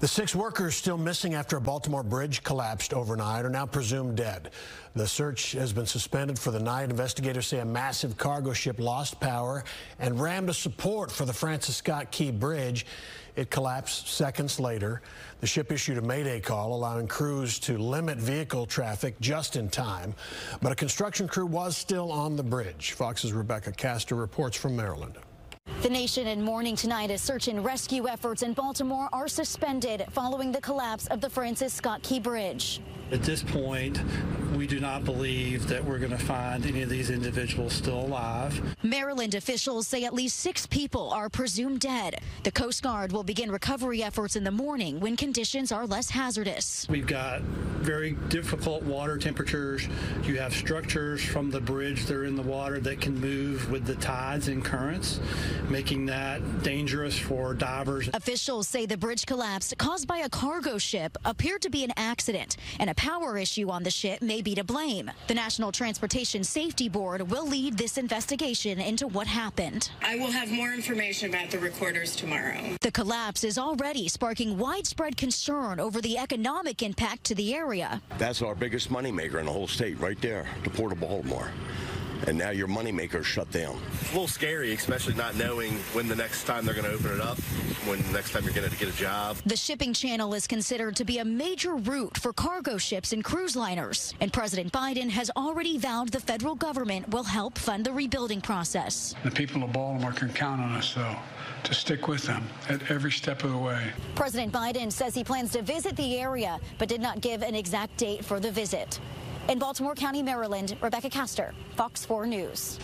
The 6 workers still missing after a Baltimore bridge collapsed overnight are now presumed dead. The search has been suspended for the night. Investigators say a massive cargo ship lost power and rammed a support for the Francis Scott Key Bridge. It collapsed seconds later. The ship issued a mayday call, allowing crews to limit vehicle traffic just in time. But a construction crew was still on the bridge. Fox's Rebecca Castor reports from Maryland. The nation in mourning tonight as search and rescue efforts in Baltimore are suspended following the collapse of the Francis Scott Key Bridge. At this point, we do not believe that we're going to find any of these individuals still alive. Maryland officials say at least 6 people are presumed dead. The Coast Guard will begin recovery efforts in the morning when conditions are less hazardous. We've got very difficult water temperatures. You have structures from the bridge that are in the water that can move with the tides and currents, making that dangerous for divers. Officials say the bridge collapse caused by a cargo ship appeared to be an accident, and a power issue on the ship may be to blame. The National Transportation Safety Board will lead this investigation into what happened. I will have more information about the recorders tomorrow. The collapse is already sparking widespread concern over the economic impact to the area. That's our biggest moneymaker in the whole state right there, the Port of Baltimore. And now your moneymaker shut down. It's a little scary, especially not knowing when the next time they're going to open it up, when the next time you're going to get a job. The shipping channel is considered to be a major route for cargo ships and cruise liners, and President Biden has already vowed the federal government will help fund the rebuilding process. The people of Baltimore can count on us, though, to stick with them at every step of the way. President Biden says he plans to visit the area, but did not give an exact date for the visit. In Baltimore County, Maryland, Rebecca Castor, Fox 4 News.